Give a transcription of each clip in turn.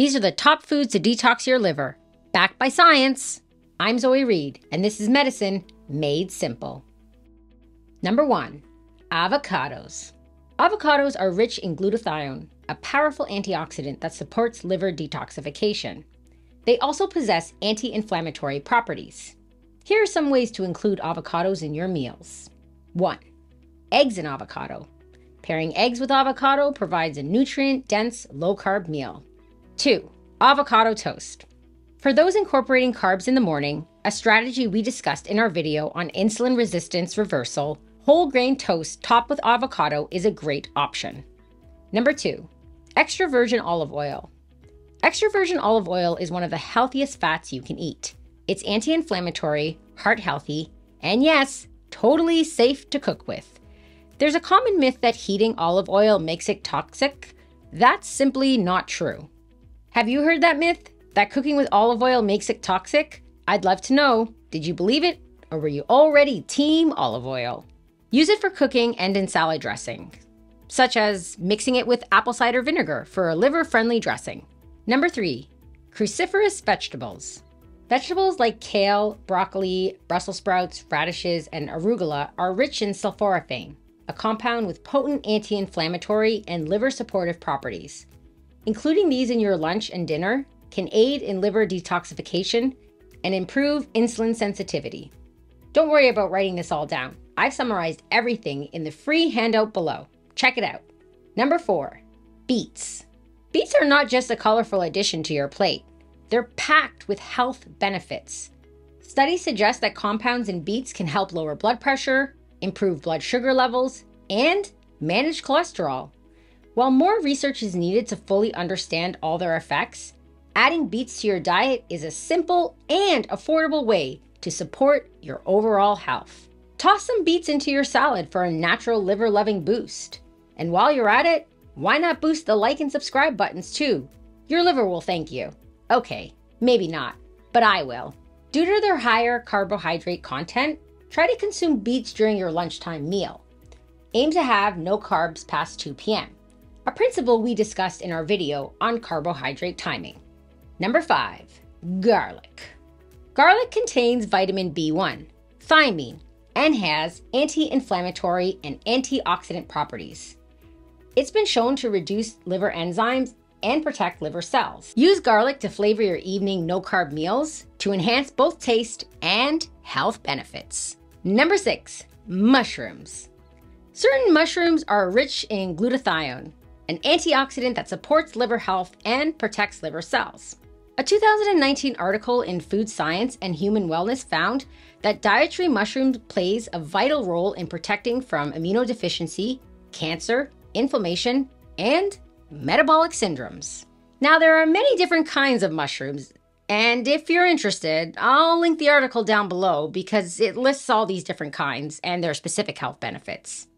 These are the top foods to detox your liver, backed by science. I'm Zoe Read, and this is Medicine Made Simple. Number 1, avocados. Avocados are rich in glutathione, a powerful antioxidant that supports liver detoxification. They also possess anti-inflammatory properties. Here are some ways to include avocados in your meals. 1. Eggs and avocado. Pairing eggs with avocado provides a nutrient-dense, low-carb meal. 2. Avocado toast. For those incorporating carbs in the morning, a strategy we discussed in our video on insulin resistance reversal, whole grain toast topped with avocado is a great option. Number 2. Extra virgin olive oil. Extra virgin olive oil is one of the healthiest fats you can eat. It's anti-inflammatory, heart-healthy, and yes, totally safe to cook with. There's a common myth that heating olive oil makes it toxic. That's simply not true. Have you heard that myth? That cooking with olive oil makes it toxic? I'd love to know. Did you believe it? Or were you already team olive oil? Use it for cooking and in salad dressing, such as mixing it with apple cider vinegar for a liver-friendly dressing. Number 3, cruciferous vegetables. Vegetables like kale, broccoli, Brussels sprouts, radishes, and arugula are rich in sulforaphane, a compound with potent anti-inflammatory and liver-supportive properties. Including these in your lunch and dinner can aid in liver detoxification and improve insulin sensitivity. Don't worry about writing this all down. I've summarized everything in the free handout below. Check it out. Number 4, beets. Beets are not just a colorful addition to your plate. They're packed with health benefits. Studies suggest that compounds in beets can help lower blood pressure, improve blood sugar levels, and manage cholesterol. While more research is needed to fully understand all their effects, adding beets to your diet is a simple and affordable way to support your overall health. Toss some beets into your salad for a natural liver-loving boost. And while you're at it, why not boost the like and subscribe buttons too? Your liver will thank you. Okay, maybe not, but I will. Due to their higher carbohydrate content, try to consume beets during your lunchtime meal. Aim to have no carbs past 2 p.m., a principle we discussed in our video on carbohydrate timing. Number 5, garlic. Garlic contains vitamin B1, thiamine, and has anti-inflammatory and antioxidant properties. It's been shown to reduce liver enzymes and protect liver cells. Use garlic to flavor your evening no-carb meals to enhance both taste and health benefits. Number 6, mushrooms. Certain mushrooms are rich in glutathione, an antioxidant that supports liver health and protects liver cells. A 2019 article in Food Science and Human Wellness found that dietary mushrooms plays a vital role in protecting from immunodeficiency, cancer, inflammation, and metabolic syndromes. Now, there are many different kinds of mushrooms, and if you're interested, I'll link the article down below because it lists all these different kinds and their specific health benefits.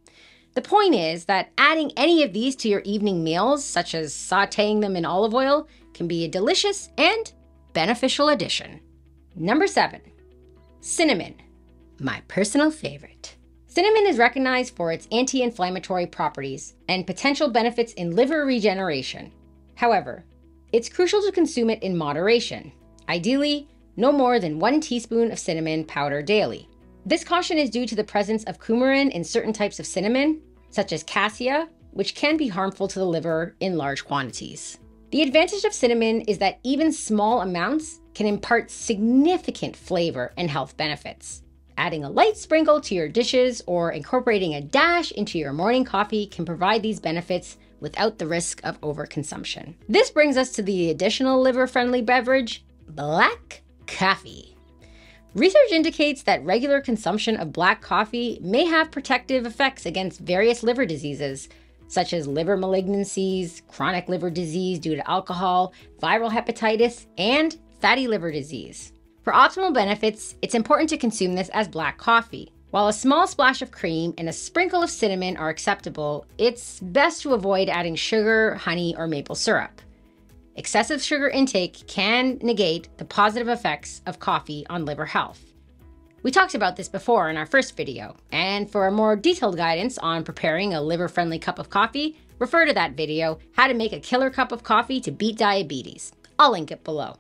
The point is that adding any of these to your evening meals, such as sauteing them in olive oil, can be a delicious and beneficial addition. Number 7, cinnamon, my personal favorite. Cinnamon is recognized for its anti-inflammatory properties and potential benefits in liver regeneration. However, it's crucial to consume it in moderation. Ideally, no more than 1 teaspoon of cinnamon powder daily. This caution is due to the presence of coumarin in certain types of cinnamon, such as cassia, which can be harmful to the liver in large quantities. The advantage of cinnamon is that even small amounts can impart significant flavor and health benefits. Adding a light sprinkle to your dishes or incorporating a dash into your morning coffee can provide these benefits without the risk of overconsumption. This brings us to the additional liver-friendly beverage, black coffee. Research indicates that regular consumption of black coffee may have protective effects against various liver diseases, such as liver malignancies, chronic liver disease due to alcohol, viral hepatitis, and fatty liver disease. For optimal benefits, it's important to consume this as black coffee. While a small splash of cream and a sprinkle of cinnamon are acceptable, it's best to avoid adding sugar, honey, or maple syrup. Excessive sugar intake can negate the positive effects of coffee on liver health. We talked about this before in our first video, and for a more detailed guidance on preparing a liver-friendly cup of coffee, Refer to that video, How to Make a Killer Cup of Coffee to Beat Diabetes. I'll link it below.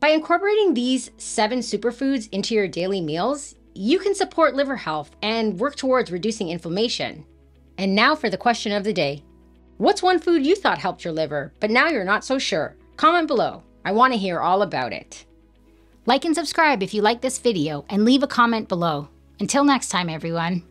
By incorporating these 7 superfoods into your daily meals, you can support liver health and work towards reducing inflammation. And now for the question of the day. What's one food you thought helped your liver, but now you're not so sure? Comment below. I want to hear all about it. Like and subscribe if you like this video, and leave a comment below. Until next time, everyone.